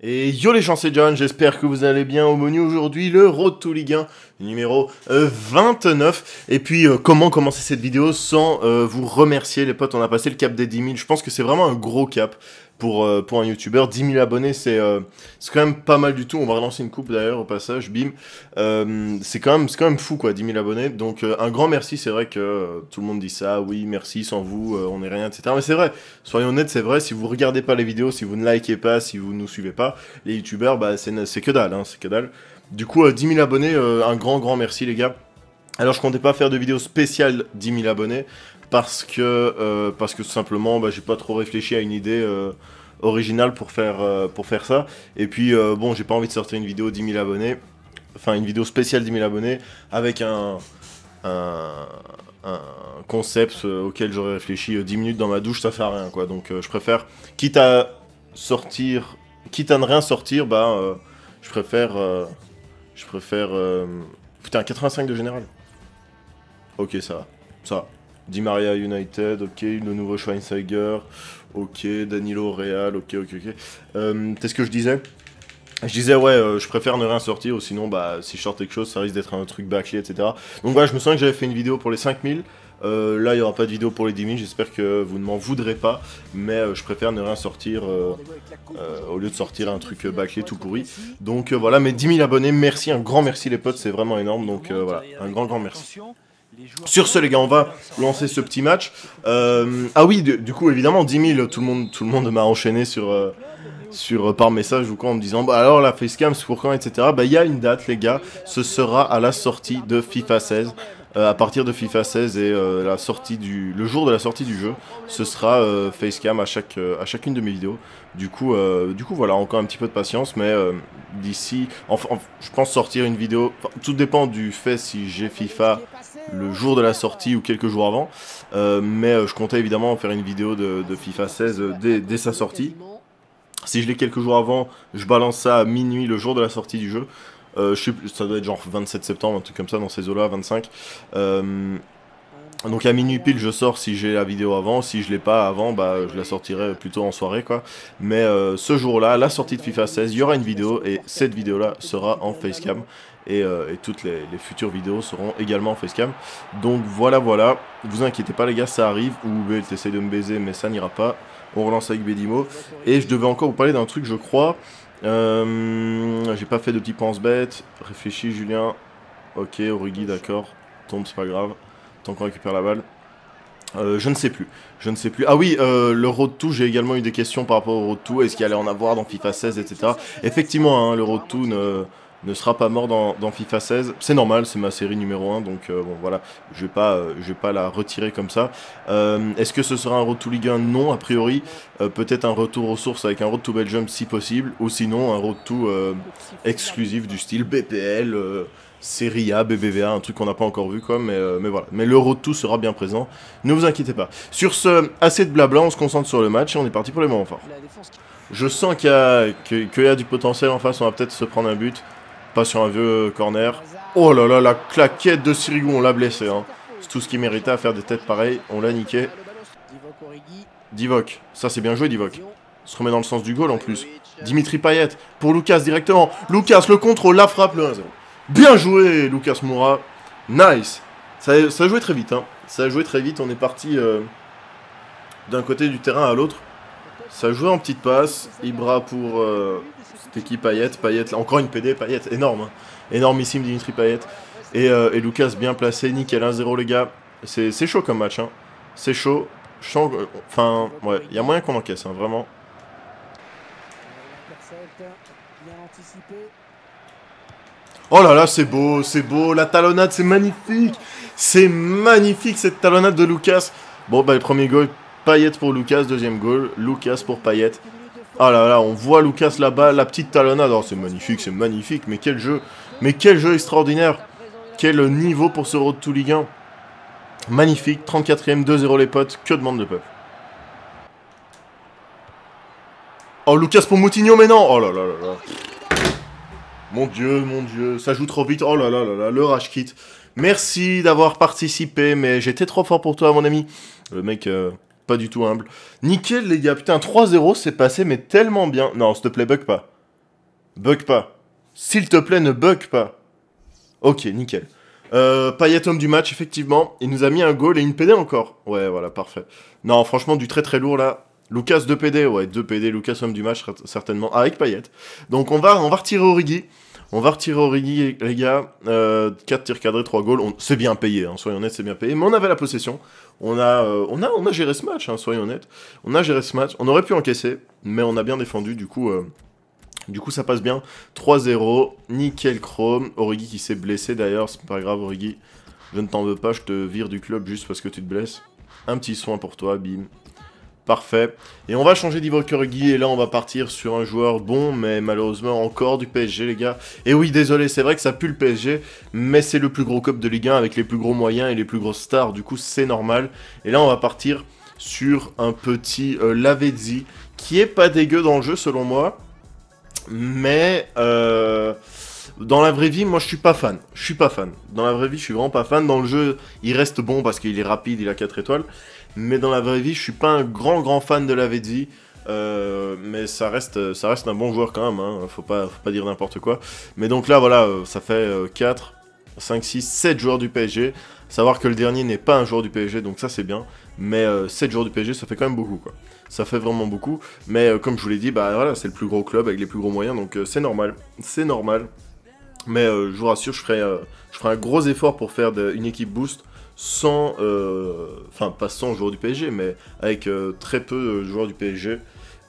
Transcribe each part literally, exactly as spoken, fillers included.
Et yo les gens, c'est Johan, j'espère que vous allez bien. Au menu aujourd'hui, le Road to Ligue un numéro vingt-neuf. Et puis euh, comment commencer cette vidéo sans euh, vous remercier les potes. On a passé le cap des dix mille, je pense que c'est vraiment un gros cap pour, euh, pour un youtubeur. dix mille abonnés, c'est euh, quand même pas mal du tout. On va relancer une coupe d'ailleurs au passage, bim. euh, C'est quand, quand même fou quoi, dix mille abonnés. Donc euh, un grand merci, c'est vrai que euh, tout le monde dit ça. Oui, merci, sans vous, euh, on est rien, et cetera. Mais c'est vrai, soyons honnêtes, c'est vrai, si vous regardez pas les vidéos, si vous ne likez pas, si vous ne nous suivez pas, les youtubeurs, bah, c'est que dalle, hein, c'est que dalle. Du coup, euh, dix mille abonnés, euh, un grand, grand merci, les gars. Alors, je comptais pas faire de vidéo spéciale dix mille abonnés, parce que, euh, parce que tout simplement, bah, j'ai pas trop réfléchi à une idée euh, originale pour faire, euh, pour faire ça. Et puis, euh, bon, j'ai pas envie de sortir une vidéo dix mille abonnés, enfin, une vidéo spéciale dix mille abonnés, avec un... un... un concept euh, auquel j'aurais réfléchi euh, dix minutes dans ma douche, ça fait à rien, quoi. Donc, euh, je préfère, quitte à sortir... Quitte à ne rien sortir, bah, euh, je préfère, euh, je préfère, euh, putain, quatre-vingt-cinq de général. Ok, ça va, ça va. Di Maria United, ok, le nouveau Schweinsteiger, ok, Danilo Real, ok, ok, ok. Euh, Qu'est-ce que je disais? Je disais, ouais, euh, je préfère ne rien sortir, ou sinon, bah, si je sors quelque chose, ça risque d'être un truc bâclé, et cetera. Donc voilà, je me sens que j'avais fait une vidéo pour les cinq mille. Euh, là, il n'y aura pas de vidéo pour les dix mille, j'espère que vous ne m'en voudrez pas, mais euh, je préfère ne rien sortir euh, euh, au lieu de sortir un truc bâclé tout pourri. Donc euh, voilà, mes dix mille abonnés, merci, un grand merci les potes, c'est vraiment énorme, donc euh, voilà, un grand grand merci. Sur ce les gars, on va lancer ce petit match. Euh, ah oui, du, du coup évidemment dix mille, tout le monde, tout le monde m'a enchaîné sur, euh, sur, euh, par message ou quoi en me disant bah alors la facecam c'est pour quand, et cetera. Bah il y a une date les gars, ce sera à la sortie de FIFA seize. Euh, à partir de FIFA seize et euh, la sortie du, le jour de la sortie du jeu, ce sera euh, facecam à, chaque, euh, à chacune de mes vidéos. Du coup, euh, du coup voilà, encore un petit peu de patience, mais euh, d'ici, enfin, je pense sortir une vidéo, enfin, tout dépend du fait si j'ai FIFA le jour de la sortie ou quelques jours avant, euh, mais euh, je comptais évidemment faire une vidéo de, de FIFA seize euh, dès, dès sa sortie. Si je l'ai quelques jours avant, je balance ça à minuit le jour de la sortie du jeu. Euh, je sais plus, ça doit être genre vingt-sept septembre, un truc comme ça, dans ces eaux-là, vingt-cinq. Euh, donc à minuit pile, je sors si j'ai la vidéo avant. Si je l'ai pas avant, bah je la sortirai plutôt en soirée, quoi. Mais euh, ce jour-là, la sortie de FIFA seize, il y aura une vidéo, et cette vidéo-là sera en facecam. Et, euh, et toutes les, les futures vidéos seront également en facecam. Donc voilà, voilà. Vous inquiétez pas, les gars, ça arrive. Ou elle t'essaye de me baiser, mais ça n'ira pas. On relance avec Bédimo. Et je devais encore vous parler d'un truc, je crois... Euh, j'ai pas fait de petits pense-bêtes. Réfléchis, Julien. Ok, Origi, d'accord. Tombe, c'est pas grave. Tant qu'on récupère la balle. Euh, je ne sais plus. Je ne sais plus. Ah oui, euh, le Road to, j'ai également eu des questions par rapport au Road to. Est-ce qu'il allait en avoir dans FIFA seize, et cetera. Effectivement, hein, le Road to ne, ne sera pas mort dans, dans FIFA seize. C'est normal, c'est ma série numéro un. Donc euh, bon, voilà. Je vais pas, euh, je vais pas la retirer comme ça. Euh, Est-ce que ce sera un Road to Ligue un? Non, a priori. Euh, peut-être un retour aux sources avec un Road to Belgium si possible, ou sinon un Road to euh, exclusif du style B P L, euh, Serie A, B B V A, un truc qu'on n'a pas encore vu quoi, mais, euh, mais voilà. Mais le Road to sera bien présent, ne vous inquiétez pas. Sur ce, assez de blabla, on se concentre sur le match et on est parti pour les moments forts. Je sens qu'il y a, qu'il y a du potentiel en face, on va peut-être se prendre un but, pas sur un vieux corner. Oh là là, la claquette de Sirigu, on l'a blessé, hein. C'est tout ce qu'il méritait à faire des têtes pareilles, on l'a niqué. Divock, ça c'est bien joué Divock. Se remet dans le sens du goal en plus. Dimitri Payet pour Lucas directement. Lucas le contrôle, la frappe, le un zéro. Bien joué Lucas Moura. Nice. Ça, ça a joué très vite. Hein. Ça a joué très vite. On est parti euh, d'un côté du terrain à l'autre. Ça a joué en petite passe. Ibra pour... Euh, C'était qui Payet Payet, encore une P D. Payet, énorme. Hein. Énormissime Dimitri Payet. Et, euh, et Lucas bien placé. Nickel un zéro les gars. C'est chaud comme match. Hein. C'est chaud. Enfin, ouais, il y a moyen qu'on encaisse, hein, vraiment. Oh là là, c'est beau, c'est beau, la talonnade, c'est magnifique. C'est magnifique, cette talonnade de Lucas. Bon, bah, le premier goal, Payet pour Lucas, deuxième goal, Lucas pour Payet. Ah là là, on voit Lucas là-bas, la petite talonnade. Oh, c'est magnifique, c'est magnifique, mais quel jeu. Mais quel jeu extraordinaire. Quel niveau pour ce Road to Ligue un. Magnifique, trente-quatrième, deux zéro les potes, que demande le peuple. Oh, Lucas pour Moutinho, mais non. Oh là là là là. Mon dieu, mon dieu, ça joue trop vite. Oh là là là là, le rage kit. Merci d'avoir participé, mais j'étais trop fort pour toi, mon ami. Le mec, euh, pas du tout humble. Nickel, les gars, putain, trois zéro, c'est passé, mais tellement bien. Non, s'il te plaît, bug pas. Bug pas. S'il te plaît, ne bug pas. Ok, nickel. Euh, Payet, homme du match, effectivement. Il nous a mis un goal et une P D encore. Ouais, voilà, parfait. Non, franchement, du très très lourd, là. Lucas, deux P D. Ouais, deux P D, Lucas, homme du match, certainement. Ah, avec Payet. Donc, on va, on va retirer Origi. On va retirer Origi, les gars. Euh, quatre tirs cadrés, trois goals. On... C'est bien payé, hein, soyons honnêtes, c'est bien payé. Mais on avait la possession. On a, euh, on a, on a géré ce match, hein, soyons honnêtes. On a géré ce match. On aurait pu encaisser, mais on a bien défendu, du coup... Euh... Du coup, ça passe bien. trois zéro. Nickel chrome. Origi qui s'est blessé d'ailleurs. C'est pas grave, Origi. Je ne t'en veux pas. Je te vire du club juste parce que tu te blesses. Un petit soin pour toi. Bim. Parfait. Et on va changer Divock Origi. Et là, on va partir sur un joueur bon. Mais malheureusement, encore du P S G, les gars. Et oui, désolé. C'est vrai que ça pue le P S G. Mais c'est le plus gros club de Ligue un avec les plus gros moyens et les plus grosses stars. Du coup, c'est normal. Et là, on va partir sur un petit euh, Lavezzi qui est pas dégueu dans le jeu, selon moi. Mais euh, dans la vraie vie, moi je suis pas fan. Je suis pas fan. Dans la vraie vie, je suis vraiment pas fan. Dans le jeu, il reste bon parce qu'il est rapide, il a quatre étoiles. Mais dans la vraie vie, je suis pas un grand grand fan de Lavezzi. Euh, mais ça reste, ça reste un bon joueur quand même. Hein. Faut pas, faut pas dire n'importe quoi. Mais donc là, voilà, ça fait quatre, cinq, six, sept joueurs du P S G. Savoir que le dernier n'est pas un joueur du P S G, donc ça c'est bien. Mais euh, sept joueurs du P S G, ça fait quand même beaucoup, quoi. Ça fait vraiment beaucoup. Mais euh, comme je vous l'ai dit, bah voilà, c'est le plus gros club avec les plus gros moyens, donc euh, c'est normal. C'est normal. Mais euh, je vous rassure, je ferai, euh, je ferai un gros effort pour faire de, une équipe boost sans, euh, enfin pas sans joueurs du P S G, mais avec euh, très peu de joueurs du P S G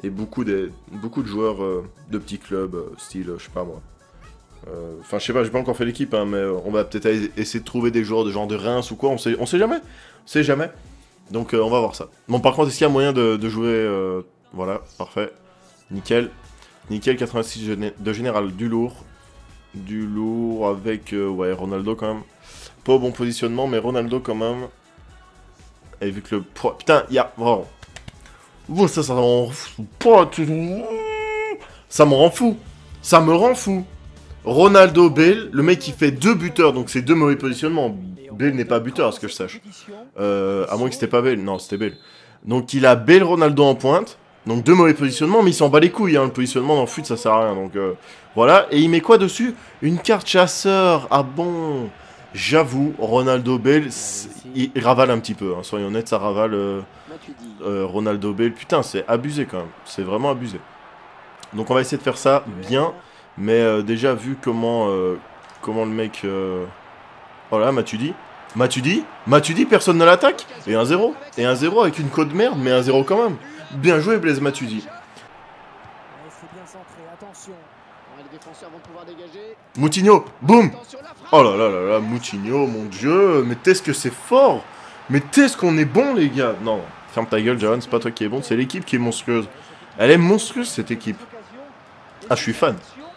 et beaucoup de, beaucoup de joueurs euh, de petits clubs, euh, style, je sais pas moi. Enfin, euh, je sais pas, j'ai pas encore fait l'équipe, hein, mais euh, on va peut-être essayer de trouver des joueurs de genre de Reims ou quoi, on sait, on sait jamais, on sait jamais. Donc euh, on va voir ça. Bon, par contre, est-ce qu'il y a moyen de, de jouer euh, voilà, parfait, nickel, nickel, quatre-vingt-six de général, du lourd, du lourd avec euh, ouais Ronaldo quand même. Pas au bon positionnement, mais Ronaldo quand même. Et vu que le poids, putain, il y a vraiment. Oh, ça, ça m'en fout. Ça me rend fou, ça me rend fou. Ronaldo, Bale, le mec qui fait deux buteurs, donc c'est deux mauvais positionnements. Bale n'est pas buteur, à ce que je sache. Euh, à moins que c'était pas Bale, non, c'était Bale. Donc il a Bale, Ronaldo en pointe, donc deux mauvais positionnements, mais il s'en bat les couilles, hein, le positionnement dans le fut, ça sert à rien, donc euh, voilà. Et il met quoi dessus? Une carte chasseur, ah bon? J'avoue, Ronaldo, Bale, il ravale un petit peu, hein, soyons honnêtes, ça ravale euh, euh, Ronaldo, Bale. Putain, c'est abusé quand même, c'est vraiment abusé. Donc on va essayer de faire ça bien. Mais euh, déjà vu comment euh, comment le mec... Euh... Voilà, Matuidi. Matuidi Matuidi, personne ne l'attaque. Et un zéro. Et un zéro avec une code merde, mais un zéro quand même. Bien joué, Blaise Matuidi. Moutinho, boum. Oh là là là là, Moutinho, mon dieu. Mais t'es-ce que c'est fort. Mais t'es-ce qu'on est bon, les gars. Non, ferme ta gueule, Johan, c'est pas toi qui es bon, c'est l'équipe qui est monstrueuse. Elle est monstrueuse, cette équipe. Ah, je suis fan.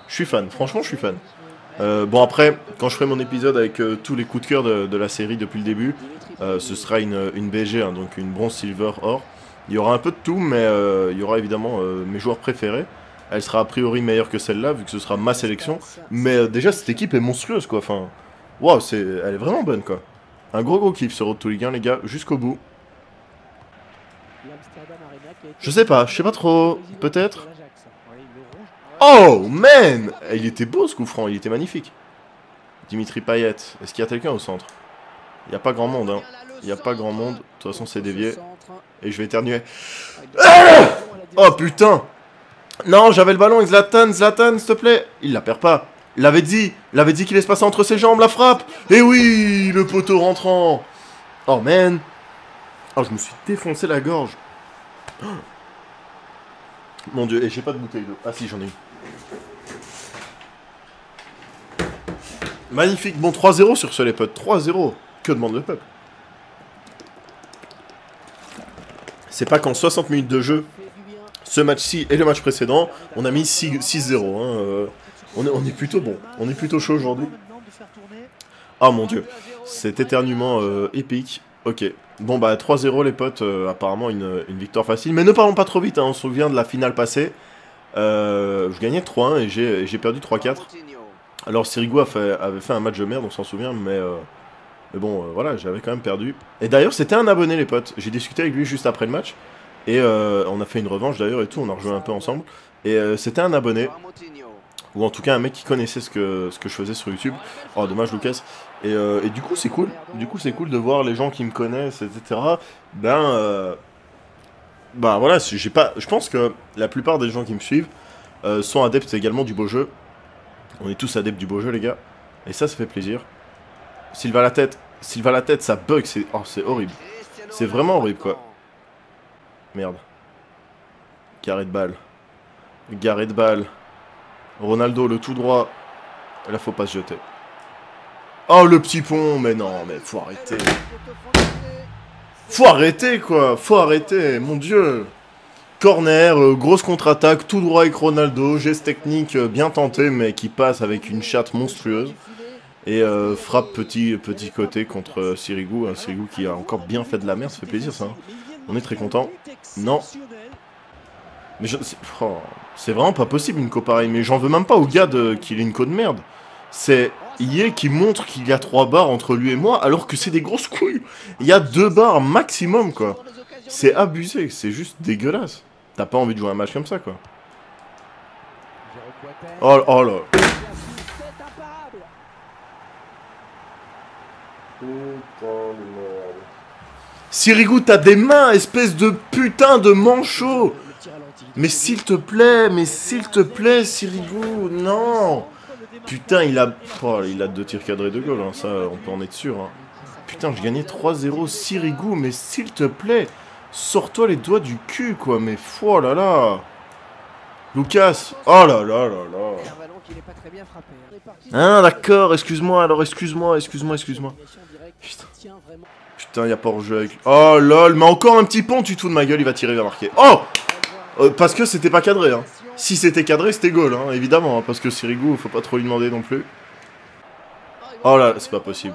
Je suis fan, franchement je suis fan. Euh, bon après, quand je ferai mon épisode avec euh, tous les coups de cœur de, de la série depuis le début, euh, ce sera une, une B G, hein, donc une bronze, silver, or. Il y aura un peu de tout, mais euh, il y aura évidemment euh, mes joueurs préférés. Elle sera a priori meilleure que celle-là, vu que ce sera ma sélection. Mais euh, déjà cette équipe est monstrueuse, quoi. Enfin, waouh, c'est, elle est vraiment bonne, quoi. Un gros gros kiff ce Road to Ligue un, les gars, jusqu'au bout. Je sais pas, je sais pas trop, peut-être... Oh, man! Il était beau ce coup franc, il était magnifique. Dimitri Payet, est-ce qu'il y a quelqu'un au centre? Il n'y a pas grand monde, hein. Il n'y a pas grand monde. De toute façon, c'est dévié. Et je vais éternuer. Ah, oh, putain! Non, j'avais le ballon avec Zlatan, Zlatan, s'il te plaît. Il la perd pas. L'avait dit, l'avait dit qu'il laisse passer entre ses jambes, la frappe. Et oui, le poteau rentrant. Oh, man. Oh, je me suis défoncé la gorge. Mon dieu, et j'ai pas de bouteille d'eau. Ah si, j'en ai une. Magnifique, bon trois zéro sur ce les potes, trois zéro, que demande le peuple? C'est pas qu'en soixante minutes de jeu, ce match-ci et le match précédent, on a mis six zéro, hein. euh, on, on est plutôt bon, on est plutôt chaud aujourd'hui. Ah mon dieu, c'est éternuement euh, épique. Ok, bon bah trois zéro les potes, euh, apparemment une, une victoire facile, mais ne parlons pas trop vite, hein. On se souvient de la finale passée. Euh, je gagnais trois un et j'ai perdu trois quatre. Alors Sirigu a fait, avait fait un match de merde, on s'en souvient, mais, euh, mais bon, euh, voilà, j'avais quand même perdu. Et d'ailleurs, c'était un abonné, les potes. J'ai discuté avec lui juste après le match. Et euh, on a fait une revanche, d'ailleurs, et tout, on a rejoué un peu ensemble. Et euh, c'était un abonné. ou en tout cas un mec qui connaissait ce que, ce que je faisais sur YouTube. Oh dommage Lucas. Et, euh, et du coup c'est cool, du coup c'est cool de voir les gens qui me connaissent, et cetera. Ben, euh, ben voilà, j'ai pas, je pense que la plupart des gens qui me suivent euh, sont adeptes également du beau jeu. On est tous adeptes du beau jeu les gars, et ça ça fait plaisir. Sylva à la tête, Sylva à la tête, ça bug, c'est oh, c'est horrible, c'est vraiment horrible quoi. Merde. Carré de balle. Garret de balle. Ronaldo, le tout droit. Là, faut pas se jeter. Oh, le petit pont. Mais non, mais faut arrêter. Faut arrêter, quoi. Faut arrêter, mon Dieu. Corner, euh, grosse contre-attaque, tout droit avec Ronaldo. Geste technique euh, bien tenté, mais qui passe avec une chatte monstrueuse. Et euh, frappe petit, petit côté contre euh, Sirigu. Hein, Sirigu qui a encore bien fait de la merde. Ça fait plaisir, ça. Hein. On est très content. Non. Mais oh, c'est vraiment pas possible une co pareille, mais j'en veux même pas au gars qu'il ait une co de merde. C'est Yé qui montre qu'il y a trois barres entre lui et moi, alors que c'est des grosses couilles. Il y a deux barres maximum, quoi. C'est abusé, c'est juste dégueulasse. T'as pas envie de jouer un match comme ça, quoi. Oh, oh là. Sirigu, t'as des mains, espèce de putain de manchot. Mais s'il te plaît, mais s'il te plaît, Sirigu, non. Putain, il a, oh, il a deux tirs cadrés de goal, hein, ça, on peut en être sûr. Hein. Putain, je gagnais trois zéro, Sirigu, mais s'il te plaît, sors-toi les doigts du cul, quoi, mais oh là là. Lucas, oh là là là là. Ah, d'accord, excuse-moi, alors excuse-moi, excuse-moi, excuse-moi. Putain, putain, y a pas hors-jeu avec... Oh lol, mais encore un petit pont, tu te fous de ma gueule, il va tirer, il va marquer. Oh Euh, parce que c'était pas cadré, hein. Si c'était cadré, c'était goal, hein, évidemment, hein, parce que Sirigu, faut pas trop lui demander non plus. Oh là, c'est pas possible.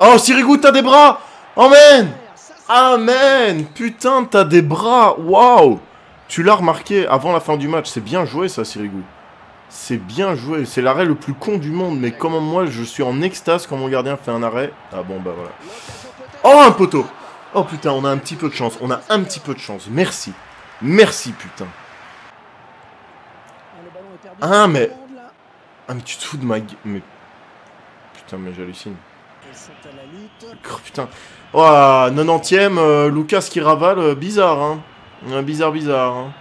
Oh, Sirigu, t'as des bras. Amen. Amen. Putain, t'as des bras. Waouh. Tu l'as remarqué avant la fin du match. C'est bien joué, ça, Sirigu. C'est bien joué. C'est l'arrêt le plus con du monde, mais comment moi, je suis en extase quand mon gardien fait un arrêt. Ah bon, bah voilà. Oh, un poteau. Oh, putain, on a un petit peu de chance. On a un petit peu de chance. Merci. Merci, putain. Ah, mais... Ah, mais tu te fous de ma gueule. Mais... Putain, mais j'hallucine. Oh, putain. Oh, quatre-vingt-dixième, euh, Lucas qui ravale. Euh, bizarre, hein. Euh, bizarre, bizarre, hein.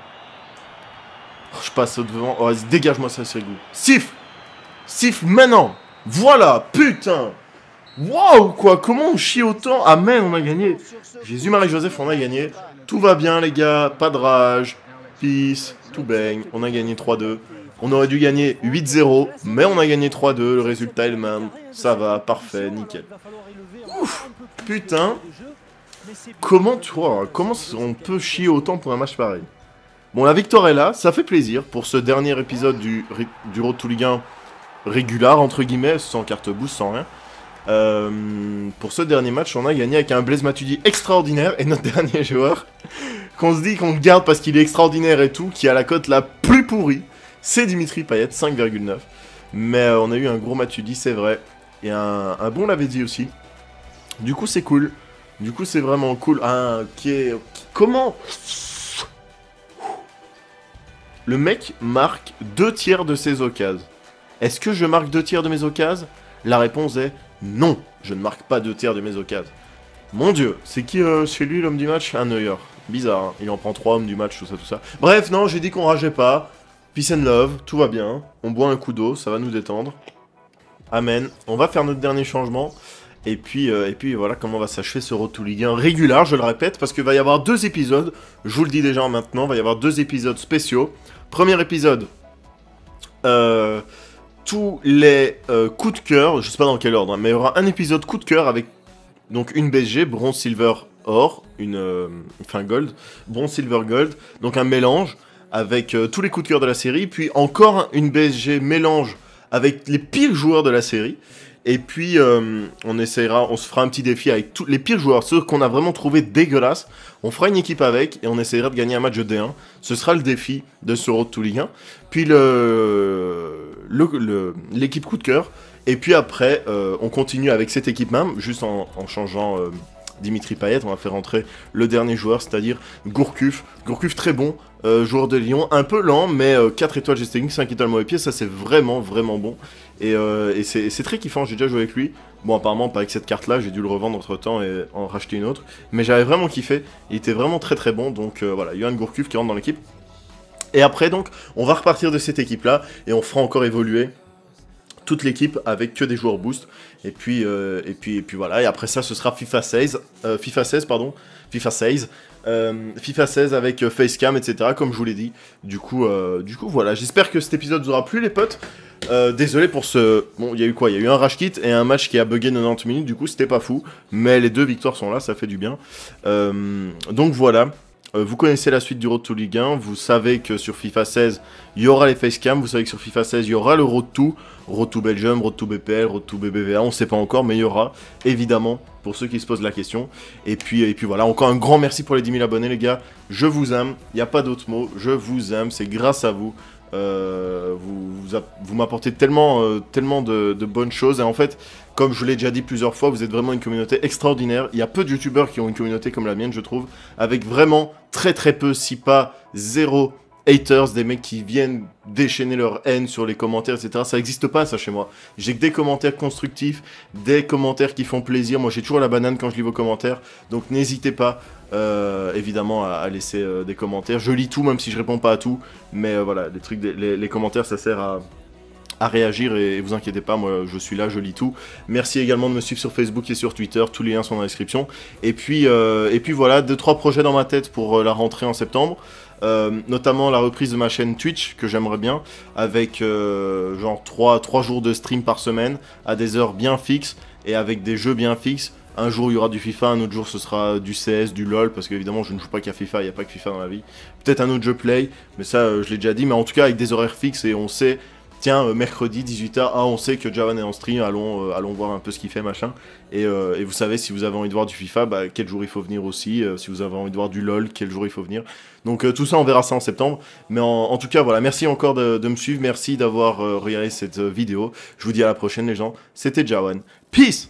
Oh, je passe au devant. Oh, vas-y, dégage-moi ça, Sirigu. Sif. Sif, maintenant. Voilà, putain. Waouh, quoi. Comment on chie autant. Amen, on a gagné. Jésus-Marie-Joseph, on a gagné. Tout va bien, les gars, pas de rage, peace, tout baigne, on a gagné trois deux. On aurait dû gagner huit zéro, mais on a gagné trois deux, le résultat est le même, ça va, parfait, nickel. Ouf, putain, comment, toi, comment on peut chier autant pour un match pareil? Bon, la victoire est là, ça fait plaisir pour ce dernier épisode du, du Road to Ligue un régulard, entre guillemets, sans carte boost, sans rien. Euh, pour ce dernier match, on a gagné avec un Blaise Matuidi extraordinaire et notre dernier joueur qu'on se dit qu'on garde parce qu'il est extraordinaire et tout, qui a la cote la plus pourrie, c'est Dimitri Payet, cinq virgule neuf. Mais euh, on a eu un gros Matuidi, c'est vrai, et un, un bon Lavezzi aussi. Du coup, c'est cool. Du coup, c'est vraiment cool. Ah, ok. Comment le mec marque deux tiers de ses occasions. Est-ce que je marque deux tiers de mes occasions? La réponse est non, je ne marque pas deux tiers de mes occasions. Mon Dieu, c'est qui euh, chez lui l'homme du match? Un Neuer. Bizarre, hein, il en prend trois hommes du match, tout ça, tout ça. Bref, non, j'ai dit qu'on rageait pas. Peace and love, tout va bien. On boit un coup d'eau, ça va nous détendre. Amen. On va faire notre dernier changement. Et puis, euh, et puis voilà comment va s'achever ce Road to Ligue un régulier, je le répète, parce qu'il va y avoir deux épisodes. Je vous le dis déjà maintenant, il va y avoir deux épisodes spéciaux. Premier épisode... Euh... tous les euh, coups de cœur, je sais pas dans quel ordre, hein, mais il y aura un épisode coup de cœur avec donc une B S G, bronze, silver, or, une, euh, enfin gold, bronze, silver, gold, donc un mélange avec euh, tous les coups de cœur de la série, puis encore une B S G mélange avec les pires joueurs de la série, et puis euh, on essaiera, on se fera un petit défi avec tous les pires joueurs, ceux qu'on a vraiment trouvé dégueulasses, on fera une équipe avec et on essaiera de gagner un match de D un, ce sera le défi de ce Road to Ligue un, puis le... l'équipe coup de cœur, et puis après euh, on continue avec cette équipe même, juste en, en changeant euh, Dimitri Payet, on va faire rentrer le dernier joueur, c'est à dire Gourcuff, Gourcuff très bon, Euh, joueur de Lyon, un peu lent, mais euh, quatre étoiles gestoning, cinq étoiles mauvais pied, ça c'est vraiment vraiment bon. Et, euh, et c'est très kiffant, j'ai déjà joué avec lui. Bon, apparemment pas avec cette carte là, j'ai dû le revendre entre temps et en racheter une autre. Mais j'avais vraiment kiffé, il était vraiment très très bon. Donc euh, voilà, Yoann Gourcuff qui rentre dans l'équipe. Et après donc, on va repartir de cette équipe là et on fera encore évoluer toute l'équipe avec que des joueurs boost. Et puis, euh, et, puis, et puis voilà, et après ça ce sera FIFA seize, euh, FIFA seize pardon, FIFA seize. Euh, FIFA seize avec euh, facecam, et cetera. Comme je vous l'ai dit. Du coup, euh, du coup voilà. J'espère que cet épisode vous aura plu, les potes. Euh, désolé pour ce... Bon, il y a eu quoi? Il y a eu un rush kit et un match qui a bugué quatre-vingt-dix minutes. Du coup, c'était pas fou. Mais les deux victoires sont là, ça fait du bien. Euh, donc voilà. Euh, vous connaissez la suite du Road to Ligue un. Vous savez que sur FIFA seize, il y aura les facecam. Vous savez que sur FIFA seize, il y aura le Road to. Road to Belgium, Road to B P L, Road to B B V A. On sait pas encore, mais il y aura, évidemment, pour ceux qui se posent la question. Et puis, et puis voilà, encore un grand merci pour les dix mille abonnés, les gars. Je vous aime, il n'y a pas d'autre mot. Je vous aime, c'est grâce à vous. Euh, vous vous, vous m'apportez tellement, euh, tellement de, de bonnes choses. Et en fait, comme je l'ai déjà dit plusieurs fois, vous êtes vraiment une communauté extraordinaire. Il y a peu de youtubeurs qui ont une communauté comme la mienne, je trouve. Avec vraiment très très peu, si pas zéro haters, des mecs qui viennent déchaîner leur haine sur les commentaires, et cetera. Ça n'existe pas, ça, chez moi. J'ai que des commentaires constructifs, des commentaires qui font plaisir. Moi, j'ai toujours la banane quand je lis vos commentaires. Donc, n'hésitez pas, euh, évidemment, à, à laisser euh, des commentaires. Je lis tout, même si je réponds pas à tout. Mais euh, voilà, les, trucs, les, les commentaires, ça sert à... à réagir et, et vous inquiétez pas, moi je suis là, je lis tout. Merci également de me suivre sur Facebook et sur Twitter, tous les liens sont dans la description. Et puis, euh, et puis voilà, deux trois projets dans ma tête pour euh, la rentrée en septembre, euh, notamment la reprise de ma chaîne Twitch que j'aimerais bien, avec euh, genre trois, trois jours de stream par semaine, à des heures bien fixes et avec des jeux bien fixes. Un jour il y aura du FIFA, un autre jour ce sera du C S, du LOL, parce qu'évidemment je ne joue pas qu'à FIFA, il n'y a pas que FIFA dans la vie. Peut-être un autre jeu play, mais ça euh, je l'ai déjà dit, mais en tout cas avec des horaires fixes et on sait... Tiens, mercredi dix-huit heures, ah, on sait que Johan est en stream, allons, euh, allons voir un peu ce qu'il fait, machin. Et, euh, et vous savez, si vous avez envie de voir du FIFA, bah, quel jour il faut venir aussi. Euh, si vous avez envie de voir du LOL, quel jour il faut venir. Donc euh, tout ça, on verra ça en septembre. Mais en, en tout cas, voilà, merci encore de, de me suivre. Merci d'avoir euh, regardé cette vidéo. Je vous dis à la prochaine, les gens. C'était Johan. Peace!